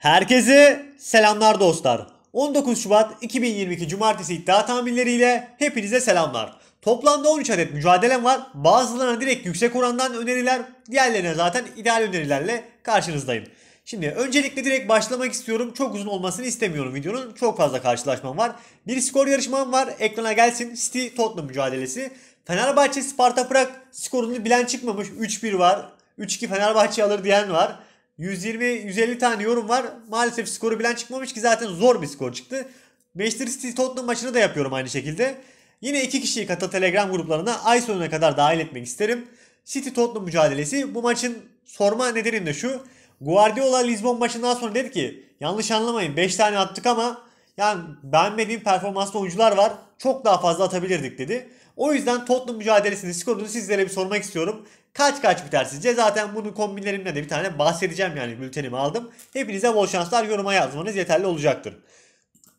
Herkese selamlar dostlar. 19 Şubat 2022 Cumartesi iddia tahminleriyle hepinize selamlar. Toplamda 13 adet mücadelem var. Bazılarına direkt yüksek orandan öneriler, diğerlerine zaten ideal önerilerle karşınızdayım. Şimdi öncelikle direkt başlamak istiyorum. Çok uzun olmasını istemiyorum videonun. Çok fazla karşılaşmam var. Bir skor yarışmam var. Ekrana gelsin. City Tottenham mücadelesi. Fenerbahçe Sparta Prag skorunu bilen çıkmamış. 3-1 var. 3-2 Fenerbahçe alır diyen var. 120-150 tane yorum var. Maalesef skoru bilen çıkmamış ki zaten zor bir skor çıktı. Manchester City Tottenham maçını da yapıyorum aynı şekilde. Yine 2 kişiyi katıl Telegram gruplarına ay sonuna kadar dahil etmek isterim. City Tottenham mücadelesi. Bu maçın sorma nedenim de şu. Guardiola Lisbon maçından sonra dedi ki yanlış anlamayın 5 tane attık ama yani beğenmediğim performanslı oyuncular var. Çok daha fazla atabilirdik dedi. O yüzden Tottenham mücadelesinin skorunu sizlere bir sormak istiyorum. Kaç biter sizce? Zaten bunu kombinlerimle de bir tane bahsedeceğim yani bültenimi aldım. Hepinize bol şanslar, yoruma yazmanız yeterli olacaktır.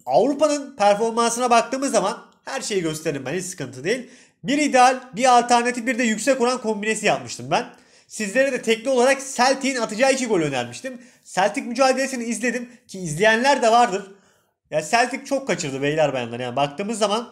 Avrupa'nın performansına baktığımız zaman her şeyi gösteririm ben, hiç sıkıntı değil. Bir ideal, bir alternatif, bir de yüksek oran kombinesi yapmıştım ben. Sizlere de tekli olarak Celtic'in atacağı 2 gol önermiştim. Celtic mücadelesini izledim ki izleyenler de vardır. Ya Celtic çok kaçırdı beyler bayanlar yani baktığımız zaman.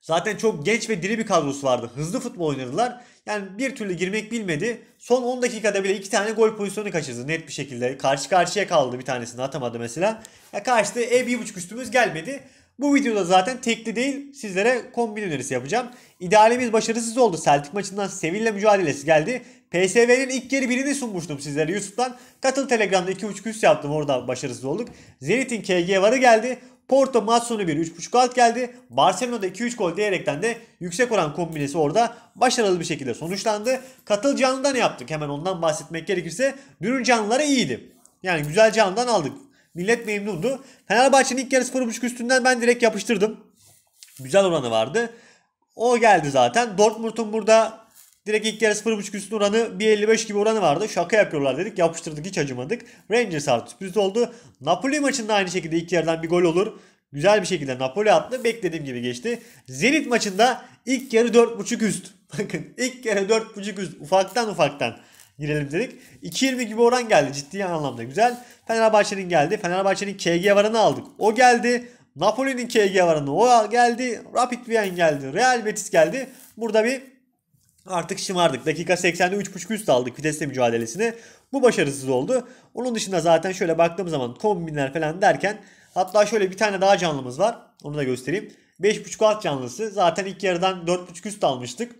Zaten çok genç ve diri bir kadrosu vardı. Hızlı futbol oynadılar. Yani bir türlü girmek bilmedi. Son 10 dakikada bile 2 tane gol pozisyonu kaçırdı net bir şekilde. Karşı karşıya kaldı, bir tanesini atamadı mesela. Ya karşıda 1.5 üstümüz gelmedi. Bu videoda zaten tekli değil, sizlere kombin önerisi yapacağım. İdealimiz başarısız oldu. Celtic maçından Sevilla mücadelesi geldi. PSV'nin ilk geri birini sunmuştum sizlere Yusuf'tan. Katıl Telegram'da 2.5 üst yaptım, orada başarısız olduk. Zenit'in KG varı geldi. Porto maç sonu 1.5 alt geldi. Barcelona'da 2-3 gol diyerekten de yüksek oran kombinesi orada başarılı bir şekilde sonuçlandı. Katıl canlıda ne yaptık? Hemen ondan bahsetmek gerekirse dünün canlıları iyiydi. Yani güzel canlıdan aldık. Millet memnundu. Fenerbahçe'nin ilk yarı 0.5 üstünden ben direkt yapıştırdım. Güzel oranı vardı. O geldi zaten. Dortmund'un burada direkt ilk yarı 0.5 üstün oranı 1.55 gibi oranı vardı. Şaka yapıyorlar dedik. Yapıştırdık, hiç acımadık. Rangers artı sürpriz oldu. Napoli maçında aynı şekilde ilk yarıdan bir gol olur. Güzel bir şekilde Napoli attı. Beklediğim gibi geçti. Zenit maçında ilk yarı 4.5 üst. Bakın ilk yarı 4.5 üst. Ufaktan girelim dedik. 2.20 gibi oran geldi. Ciddi anlamda güzel. Fenerbahçe'nin geldi. Fenerbahçe'nin KG varını aldık. O geldi. Napoli'nin KG varını o geldi. Rapid Wien geldi. Real Betis geldi. Burada bir artık şımardık. Dakika 80'de 3.5 üst aldık Vitesse mücadelesini. Bu başarısız oldu. Onun dışında zaten şöyle baktığım zaman kombinler falan derken hatta şöyle bir tane daha canlımız var. Onu da göstereyim. 5.5 alt canlısı. Zaten ilk yarıdan 4.5 üst almıştık.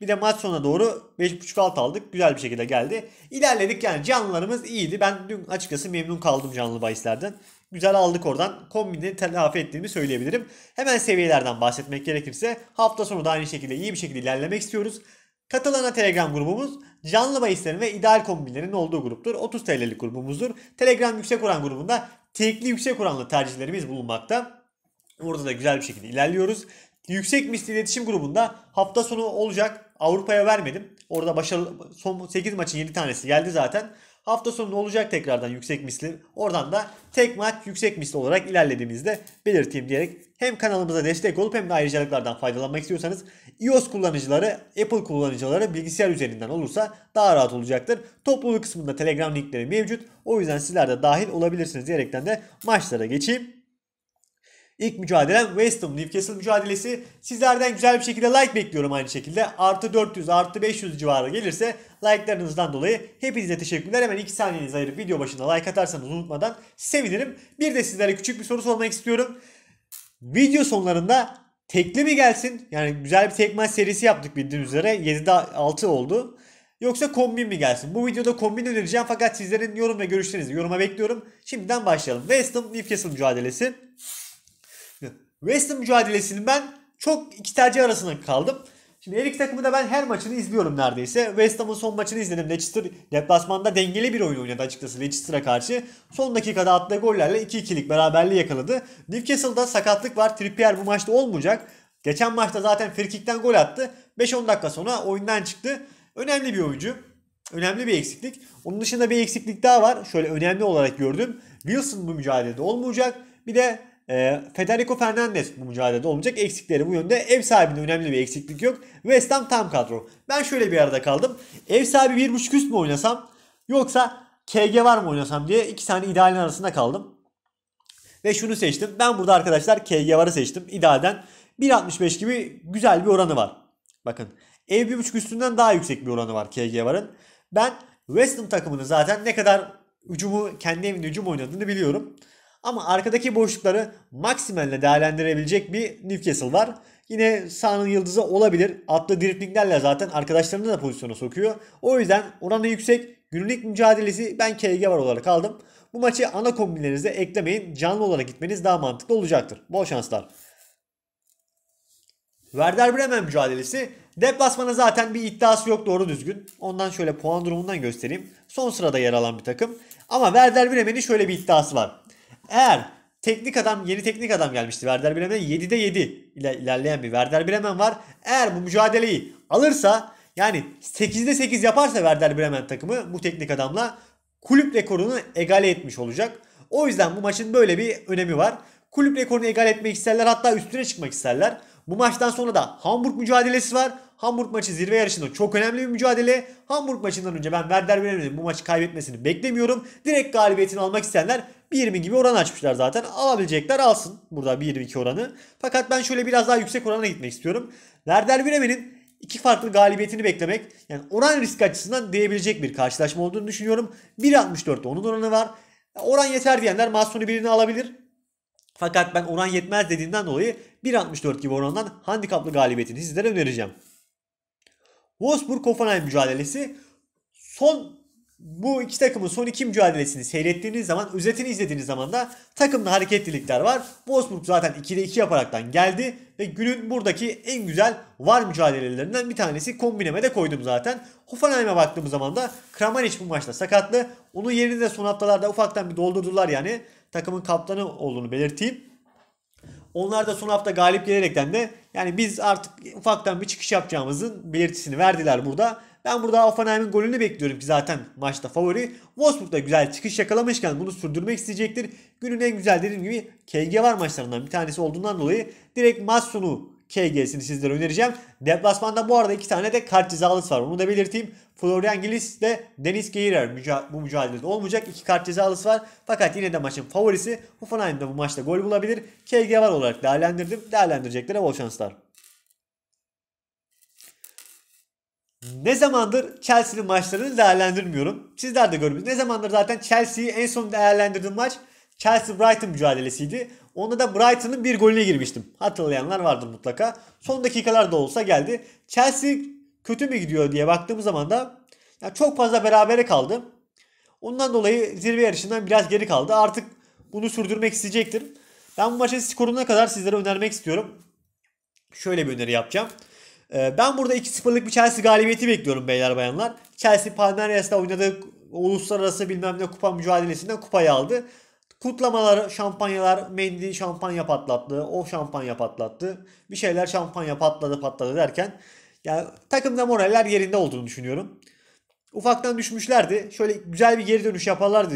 Bir de maç sonuna doğru 5.5 alt aldık. Güzel bir şekilde geldi. İlerledik yani canlılarımız iyiydi. Ben dün açıkçası memnun kaldım canlı bahislerden. Güzel aldık oradan. Kombini telafi ettiğimi söyleyebilirim. Hemen seviyelerden bahsetmek gerekirse hafta sonu da aynı şekilde iyi bir şekilde ilerlemek istiyoruz. Katılana Telegram grubumuz canlı bahislerin ve ideal kombinlerin olduğu gruptur. 30 TL'lik grubumuzdur. Telegram yüksek oran grubunda tekli yüksek oranlı tercihlerimiz bulunmakta. Orada da güzel bir şekilde ilerliyoruz. Yüksek misli iletişim grubunda hafta sonu olacak. Avrupa'ya vermedim. Orada başarılı son 8 maçın 7 tanesi geldi zaten. Hafta sonu olacak tekrardan yüksek misli. Oradan da tek maç yüksek misli olarak ilerlediğimizde belirteyim diyerek hem kanalımıza destek olup hem de ayrıcalıklardan faydalanmak istiyorsanız iOS kullanıcıları, Apple kullanıcıları bilgisayar üzerinden olursa daha rahat olacaktır. Topluluk kısmında Telegram linkleri mevcut. O yüzden sizler de dahil olabilirsiniz diyerekten de maçlara geçeyim. İlk mücadelem Weston Newcastle mücadelesi. Sizlerden güzel bir şekilde like bekliyorum aynı şekilde. Artı 400 artı 500 civarı gelirse like'larınızdan dolayı hepinize teşekkürler. Hemen 2 saniyenizi ayırıp video başında like atarsanız unutmadan sevinirim. Bir de sizlere küçük bir soru sormak istiyorum. Video sonlarında tekli mi gelsin? Yani güzel bir tek maç serisi yaptık bildiğiniz üzere. 7'de 6 oldu. Yoksa kombin mi gelsin? Bu videoda kombin önereceğim fakat sizlerin yorum ve görüşlerinizi yoruma bekliyorum. Şimdiden başlayalım. Weston Newcastle mücadelesi. West Ham mücadelesini ben çok iki tercih arasında kaldım. Şimdi her iki takımı da ben her maçını izliyorum neredeyse. West Ham'ın son maçını izledim. Leicester deplasmanda dengeli bir oyun oynadı açıkçası Leicester'a karşı. Son dakikada attığı gollerle 2-2'lik beraberliği yakaladı. Newcastle'da sakatlık var. Trippier bu maçta olmayacak. Geçen maçta zaten frikikten gol attı. 5-10 dakika sonra oyundan çıktı. Önemli bir oyuncu. Önemli bir eksiklik. Onun dışında bir eksiklik daha var. Şöyle önemli olarak gördüm. Wilson bu mücadelede olmayacak. Bir de Federico Fernandez bu mücadelede olmayacak. Eksikleri bu yönde. Ev sahibinde önemli bir eksiklik yok. West Ham tam kadro. Ben şöyle bir arada kaldım. Ev sahibi 1.5 üst mü oynasam yoksa KG var mı oynasam diye iki tane idealin arasında kaldım. Ve şunu seçtim. Ben burada arkadaşlar KG varı seçtim. İdealden 1.65 gibi güzel bir oranı var. Bakın ev 1.5 üstünden daha yüksek bir oranı var KG varın. Ben Weston takımını zaten ne kadar hücumu kendi evinde hücum oynadığını biliyorum. Ama arkadaki boşlukları maksimalle değerlendirebilecek bir Newcastle var. Yine sahanın yıldızı olabilir. Atlı driplinglerle zaten arkadaşlarını da pozisyona sokuyor. O yüzden oranı yüksek. Günlük mücadelesi ben KG var olarak aldım. Bu maçı ana kombinlerinize eklemeyin. Canlı olarak gitmeniz daha mantıklı olacaktır. Bol şanslar. Werder Bremen mücadelesi. Deplasmana zaten bir iddiası yok doğru düzgün. Ondan şöyle puan durumundan göstereyim. Son sırada yer alan bir takım. Ama Werder Bremen'in şöyle bir iddiası var. Eğer yeni teknik adam gelmişti Werder Bremen'e 7'de 7 ile ilerleyen bir Werder Bremen var. Eğer bu mücadeleyi alırsa, yani 8'de 8 yaparsa Werder Bremen takımı bu teknik adamla kulüp rekorunu egale etmiş olacak. O yüzden bu maçın böyle bir önemi var. Kulüp rekorunu egale etmek isterler, hatta üstüne çıkmak isterler. Bu maçtan sonra da Hamburg mücadelesi var. Hamburg maçı zirve yarışında çok önemli bir mücadele. Hamburg maçından önce ben Werder Bremen'in bu maçı kaybetmesini beklemiyorum. Direkt galibiyetini almak isteyenler 1.20 gibi oran açmışlar zaten. Alabilecekler alsın burada 1.22 oranı. Fakat ben şöyle biraz daha yüksek orana gitmek istiyorum. Werder Bremen'in iki farklı galibiyetini beklemek, yani oran risk açısından değebilecek bir karşılaşma olduğunu düşünüyorum. 1.64'te onun oranı var. Oran yeter diyenler Mason'u birini alabilir. Fakat ben oran yetmez dediğimden dolayı 1.64 gibi orandan handikaplı galibiyetini sizlere önereceğim. Wolfsburg-Hoffenheim mücadelesi. Bu iki takımın son iki mücadelesini seyrettiğiniz zaman, özetini izlediğiniz zaman da takımda hareketlilikler var. Wolfsburg zaten 2'de 2 yaparaktan geldi ve günün buradaki en güzel VAR mücadelelerinden bir tanesi, kombineme de koydum zaten. Hoffenheim'e baktığımız zaman da Kramaric bu maçta sakatlı. Onun yerini de son haftalarda ufaktan bir doldurdular, yani takımın kaptanı olduğunu belirteyim. Onlar da son hafta galip gelerekten de yani biz artık ufaktan bir çıkış yapacağımızın belirtisini verdiler burada. Ben burada Hoffenheim'in golünü bekliyorum ki zaten maçta favori. Wolfsburg da güzel çıkış yakalamışken bunu sürdürmek isteyecektir. Günün en güzel dediğim gibi KG var maçlarından bir tanesi olduğundan dolayı direkt maç sonu KG'sini sizlere önereceğim. Deplasmanda bu arada iki tane de kart cezalısı var. Onu da belirteyim. Florian Gilis ile Deniz Geirer bu mücadelede olmayacak. İki kart cezalısı var. Fakat yine de maçın favorisi Hoffenheim'de bu maçta gol bulabilir. KG var olarak değerlendirdim. Değerlendireceklere bol şanslar. Ne zamandır Chelsea'nin maçlarını değerlendirmiyorum. Sizler de gördünüz. Ne zamandır zaten Chelsea'yi en son değerlendirdiğim maç Chelsea-Brighton mücadelesiydi. Onda da Brighton'ın bir golüne girmiştim. Hatırlayanlar vardır mutlaka. Son dakikalarda olsa geldi. Chelsea kötü mü gidiyor diye baktığımız zaman da ya çok fazla berabere kaldı. Ondan dolayı zirve yarışından biraz geri kaldı. Artık bunu sürdürmek isteyecektir. Ben bu maçın skoruna kadar sizlere önermek istiyorum. Şöyle bir öneri yapacağım. Ben burada 2-0'lık bir Chelsea galibiyeti bekliyorum beyler bayanlar. Chelsea Palmeires'ta oynadığı uluslararası bilmem ne kupa mücadelesinden kupayı aldı. Kutlamalar, şampanyalar, Mendy şampanya patlattı, o şampanya patlattı, bir şeyler şampanya patladı derken yani takımda moraller yerinde olduğunu düşünüyorum. Ufaktan düşmüşlerdi. Şöyle güzel bir geri dönüş yaparlar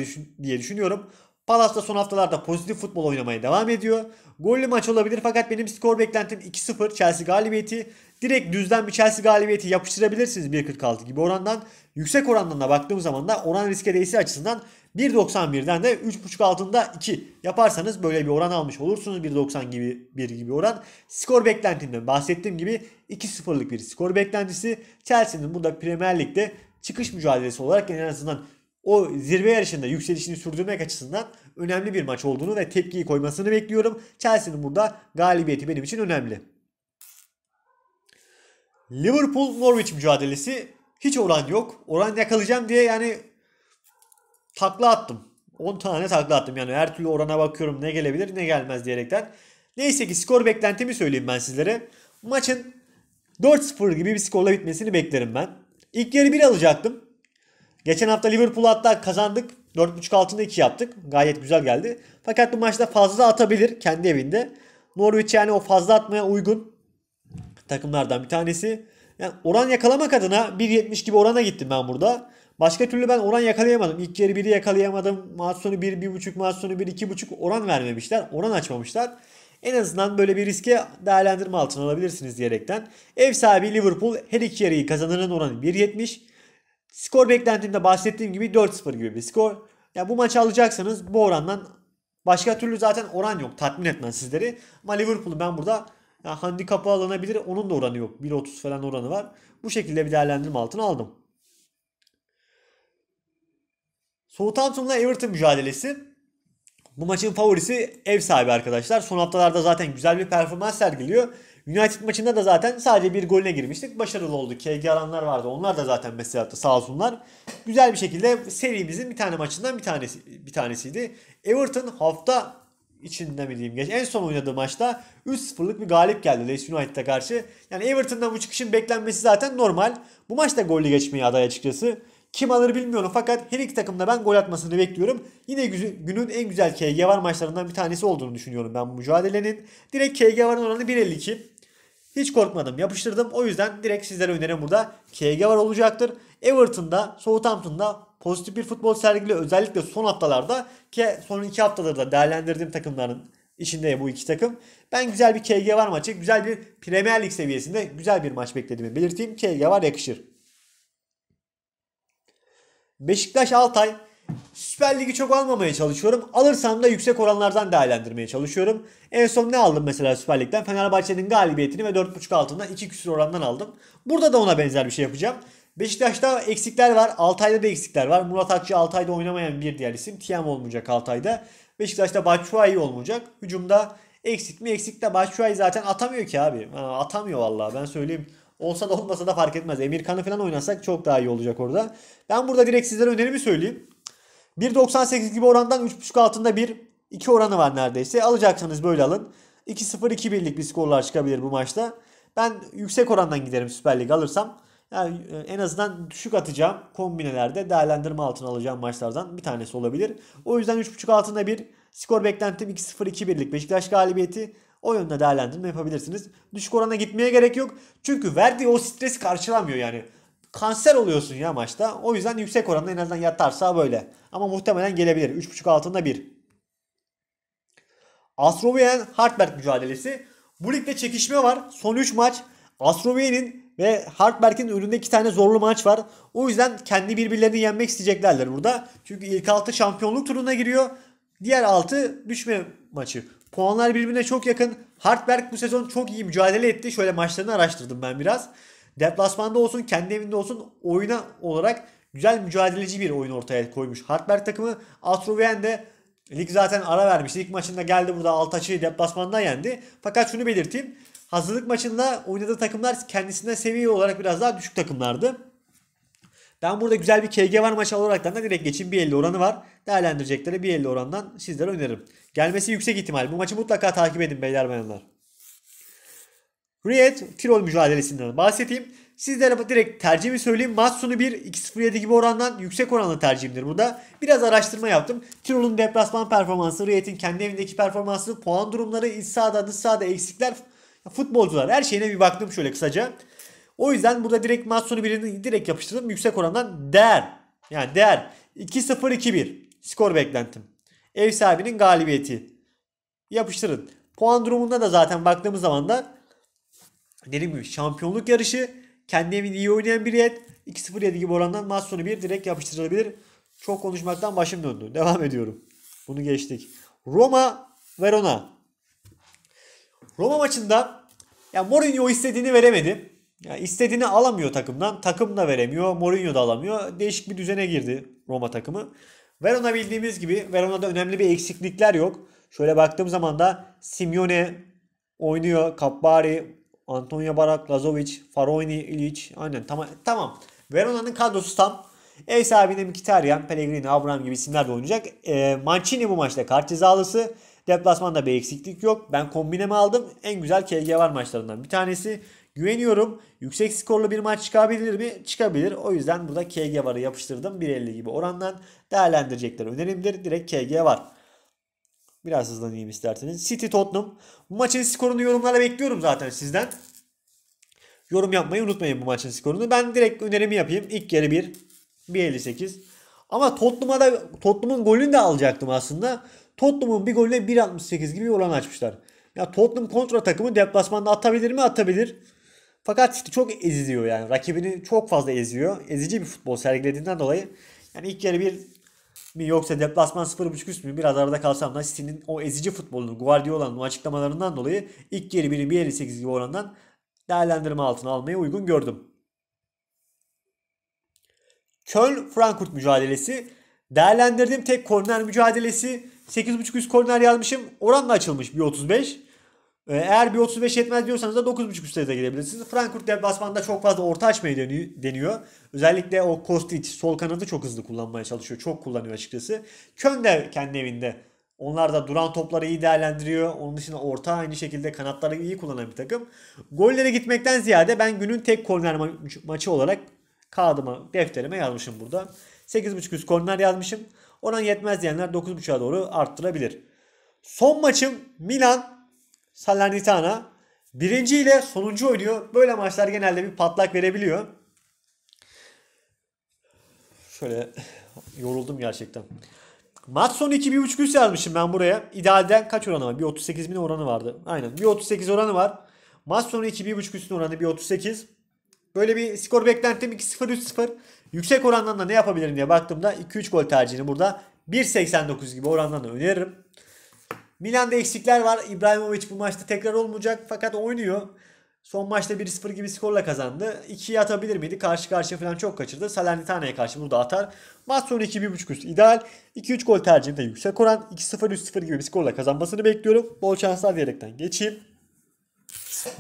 diye düşünüyorum. Palace da son haftalarda pozitif futbol oynamaya devam ediyor. Gollü maç olabilir fakat benim skor beklentim 2-0 Chelsea galibiyeti. Direkt düzden bir Chelsea galibiyeti yapıştırabilirsiniz 1.46 gibi orandan. Yüksek orandan da baktığım zaman da oran riske değisi açısından 1.91'den de 3.5 altında 2 yaparsanız böyle bir oran almış olursunuz. 1.90 gibi 1 gibi oran. Skor beklentimden bahsettiğim gibi 2-0'lık bir skor beklentisi. Chelsea'nin burada Premier Lig'de çıkış mücadelesi olarak en azından o zirve yarışında yükselişini sürdürmek açısından önemli bir maç olduğunu ve tepkiyi koymasını bekliyorum. Chelsea'nin burada galibiyeti benim için önemli. Liverpool-Norwich mücadelesi hiç oran yok. Oran yakalayacağım diye yani takla attım. 10 tane takla attım. Yani her türlü orana bakıyorum ne gelebilir ne gelmez diyerekten. Neyse ki skor beklentimi söyleyeyim ben sizlere. Maçın 4-0 gibi bir skorla bitmesini beklerim ben. İlk yarı 1 alacaktım. Geçen hafta Liverpool'u hatta kazandık. 4.5 altında 2 yaptık. Gayet güzel geldi. Fakat bu maçta fazla atabilir kendi evinde. Norwich yani o fazla atmaya uygun takımlardan bir tanesi. Yani oran yakalamak adına 1.70 gibi orana gittim ben burada. Başka türlü ben oran yakalayamadım. İlk yarı 1'i yakalayamadım. Maç sonu 1, 1.5, maç sonu 1, 2.5 oran vermemişler. Oran açmamışlar. En azından böyle bir riske değerlendirme altına alabilirsiniz diyerekten. Ev sahibi Liverpool her iki yarıyı kazanırın oranı 1.70. Skor beklentimde bahsettiğim gibi 4-0 gibi bir skor. Yani bu maçı alacaksanız bu orandan, başka türlü zaten oran yok, tatmin etmez sizleri. Ama Liverpool'u ben burada ya handikapı alınabilir, onun da oranı yok. 1.30 falan oranı var. Bu şekilde bir değerlendirme altına aldım. Southampton'la Everton mücadelesi. Bu maçın favorisi ev sahibi arkadaşlar. Son haftalarda zaten güzel bir performans sergiliyor. United maçında da zaten sadece bir golüne girmiştik. Başarılı olduk. KG alanlar vardı. Onlar da zaten mesaj attı sağ olsunlar. Güzel bir şekilde serimizin bir tane maçından bir tanesiydi. Everton hafta içinde mi diyeyim, en son oynadığı maçta 3-0'lık bir galip geldi Leicester United'a karşı. Yani Everton'dan bu çıkışın beklenmesi zaten normal. Bu maçta golle geçmeye aday açıkçası. Kim alır bilmiyorum fakat her iki takımda ben gol atmasını bekliyorum. Yine günün en güzel KG var maçlarından bir tanesi olduğunu düşünüyorum ben bu mücadelenin. Direkt KG varın oranı 1.52. Hiç korkmadım, yapıştırdım. O yüzden direkt sizlere önerim burada KG var olacaktır. Everton'da, Southampton'da pozitif bir futbol sergili, özellikle son haftalarda ki son 2 haftaları da değerlendirdiğim takımların içinde bu iki takım. Ben güzel bir KG var maçı, güzel bir Premier League seviyesinde güzel bir maç beklediğimi belirteyim. KG var yakışır. Beşiktaş Altay. Süper Lig'i çok almamaya çalışıyorum. Alırsam da yüksek oranlardan değerlendirmeye çalışıyorum. En son ne aldım mesela Süper Lig'den? Fenerbahçe'nin galibiyetini ve 4.5 altında 2 küsur orandan aldım. Burada da ona benzer bir şey yapacağım. Beşiktaş'ta eksikler var. Altay'da da eksikler var. Murat Akçı Altay'da oynamayan bir diğer isim. Tiam olmayacak Altay'da. Beşiktaş'ta Batshuayi olmayacak. Hücumda eksik mi? Eksik de Batshuayi zaten atamıyor ki abi. Atamıyor vallahi ben söyleyeyim. Olsa da olmasa da fark etmez. Emirkan'ı falan oynasak çok daha iyi olacak orada. Ben burada direkt sizlere önerimi söyleyeyim. 1.98 gibi orandan 3.5 altında 1-2 oranı var neredeyse. Alacaksanız böyle alın. 2-0-2-1'lik bir skorlar çıkabilir bu maçta. Ben yüksek orandan giderim Süper Lig alırsam. Yani en azından düşük atacağım kombinelerde değerlendirme altına alacağım maçlardan bir tanesi olabilir. O yüzden 3.5 altında 1 skor beklentim 2-0-2-1'lik Beşiktaş galibiyeti. O yönde değerlendirme yapabilirsiniz. Düşük orana gitmeye gerek yok. Çünkü verdiği o stres karşılamıyor yani. Kanser oluyorsun ya maçta. O yüzden yüksek oranda en azından yatarsa böyle. Ama muhtemelen gelebilir. 3.5 altında 1. Astrovia'nın Hartberg mücadelesi. Bu ligde çekişme var. Son 3 maç. Astrovia'nın ve Hartberg'in önünde 2 tane zorlu maç var. O yüzden kendi birbirlerini yenmek isteyeceklerdir burada. Çünkü ilk 6 şampiyonluk turuna giriyor. Diğer 6 düşme maçı. Puanlar birbirine çok yakın. Hartberg bu sezon çok iyi mücadele etti. Şöyle maçlarını araştırdım ben biraz. Deplasmanda olsun, kendi evinde olsun oyuna olarak güzel mücadeleci bir oyun ortaya koymuş Hartberg takımı. Astrovia de lig zaten ara vermişti. İlk maçında geldi burada Altaç'ı deplasmanda yendi. Fakat şunu belirteyim. Hazırlık maçında oynadığı takımlar kendisine seviye olarak biraz daha düşük takımlardı. Ben burada güzel bir KG var maçı olaraktan da direkt geçeyim. 1.50 oranı var. Değerlendirecekleri 1.50 orandan sizlere öneririm. Gelmesi yüksek ihtimal. Bu maçı mutlaka takip edin beyler bayanlar. Hürriyet Tirol mücadelesinden bahsedeyim. Sizlere direkt tercihimi söyleyeyim. Maç sonu 1-2-0-7 gibi orandan yüksek oranlı tercihimdir burada. Biraz araştırma yaptım. Tirol'un deplasman performansı, Hürriyet'in kendi evindeki performansı, puan durumları, iç sahada, dış sahada eksikler, futbolcular, her şeyine bir baktım şöyle kısaca. O yüzden burada direkt maç sonu 1'ini direkt yapıştırdım. Yüksek orandan değer. Yani değer 2-0-2-1 skor beklentim. Ev sahibinin galibiyeti. Yapıştırın. Puan durumunda da zaten baktığımız zaman da dediğim gibi şampiyonluk yarışı, kendi evinde iyi oynayan bir Hürriyet, 2-0-7 gibi orandan maç sonu 1 direkt yapıştırılabilir. Çok konuşmaktan başım döndü. Devam ediyorum. Bunu geçtik. Roma Verona. Roma maçında ya Mourinho istediğini veremedi. Ya istediğini alamıyor takımdan. Takım da veremiyor. Mourinho da alamıyor. Değişik bir düzene girdi Roma takımı. Verona bildiğimiz gibi Verona'da önemli bir eksiklikler yok. Şöyle baktığım zaman da Simeone oynuyor. Cappari, Antonio Barak, Lazovic, Faroni, İliç. Aynen tamam. Verona'nın kadrosu tam. Ev sahibinde Mkhitaryan, Pellegrini, Abraham gibi isimler de oynayacak. Mancini bu maçta kart cezalısı. Deplasmanda bir eksiklik yok. Ben kombinemi aldım. En güzel KG var maçlarından bir tanesi. Güveniyorum. Yüksek skorlu bir maç çıkabilir mi? Çıkabilir. O yüzden burada KG varı yapıştırdım. 1.50 gibi orandan değerlendirecekler önerimdir. Direkt KG var. Biraz hızlanayım isterseniz. City Tottenham. Bu maçın skorunu yorumlara bekliyorum zaten sizden. Yorum yapmayı unutmayın bu maçın skorunu. Ben direkt önerimi yapayım. İlk yarı 1. 1.58. Ama Tottenham'ın golünü de alacaktım aslında. Tottenham'ın bir golüne 1.68 gibi oran açmışlar. Ya Tottenham kontra takımı deplasmanda atabilir mi? Atabilir. Fakat işte çok eziyor yani. Rakibini çok fazla eziyor. Ezici bir futbol sergilediğinden dolayı yani ilk yarı bir mi yoksa deplasman 0.5 üst mü? Biraz arada kalsam da City'nin o ezici futbolunu, Guardiola'nın o açıklamalarından dolayı ilk yarı 1.58 gibi orandan değerlendirme altına almayı uygun gördüm. Köln-Frankfurt mücadelesi. Değerlendirdiğim tek korner mücadelesi. 8.5 üst korner yazmışım. Oranla açılmış 1.35. Eğer 1.35 yetmez diyorsanız da 9.5 üstüne de gidebilirsiniz. Frankfurt deplasmanda çok fazla orta açmayı deniyor. Özellikle o Kostić sol kanadı çok hızlı kullanmaya çalışıyor. Çok kullanıyor açıkçası. Köln de kendi evinde. Onlar da duran topları iyi değerlendiriyor. Onun dışında orta aynı şekilde kanatları iyi kullanan bir takım. Gollere gitmekten ziyade ben günün tek korner maçı olarak kağıdıma, defterime yazmışım burada. 8.5 üst korner yazmışım. Oran yetmez diyenler 9.5'a doğru arttırabilir. Son maçım Milan Salernitana. Birinci ile sonuncu oynuyor. Böyle maçlar genelde bir patlak verebiliyor. Şöyle yoruldum gerçekten. Maç sonu 2.5 üst yazmışım ben buraya. İdealden kaç oranı var? 1.38 bin oranı vardı. Aynen 1.38 oranı var. Maç sonu 2.5 üstün oranı 1.38. Böyle bir skor beklentim 2-0-3-0. Yüksek orandan da ne yapabilirim diye baktığımda 2-3 gol tercihini burada 1.89 gibi orandan da öneririm. Milan'da eksikler var. İbrahimovic bu maçta tekrar olmayacak fakat oynuyor. Son maçta 1-0 gibi skorla kazandı. 2'ye atabilir miydi? Karşı karşıya falan çok kaçırdı. Salernitana'ya karşı burada atar. Maç sonu 2-1.5 üst ideal. 2-3 gol tercihinde yüksek oran. 2-0-3-0 gibi bir skorla kazanmasını bekliyorum. Bol şanslar diyerekten geçeyim.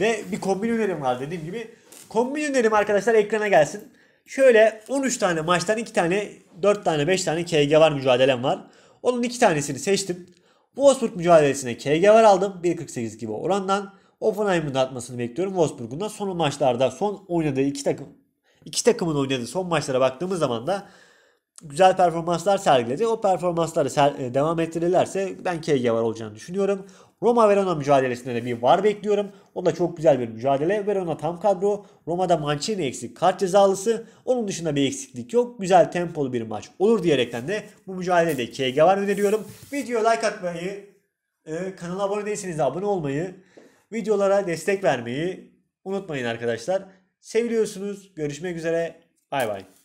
Ve bir kombin önerim var dediğim gibi. Kombin önerim arkadaşlar ekrana gelsin. Şöyle 13 tane maçtan 2 tane 4 tane 5 tane KG var mücadelem var. Onun 2 tanesini seçtim. Wolfsburg mücadelesine KG var aldım. 1.48 gibi orandan. Hoffenheim'ın da atmasını bekliyorum. Wolfsburg'un da son maçlarda son oynadığı iki takımın oynadığı son maçlara baktığımız zaman da güzel performanslar sergiledi. O performansları devam ettirirlerse ben KG var olacağını düşünüyorum. Roma Verona mücadelesinde de bir var bekliyorum. O da çok güzel bir mücadele. Verona tam kadro. Roma'da Mancini eksik, kart cezalısı. Onun dışında bir eksiklik yok. Güzel tempolu bir maç olur diyerekten de bu mücadelede KG var öneriyorum. Videoya like atmayı, kanala abone değilseniz de abone olmayı, videolara destek vermeyi unutmayın arkadaşlar. Seviliyorsunuz. Görüşmek üzere. Bay bay.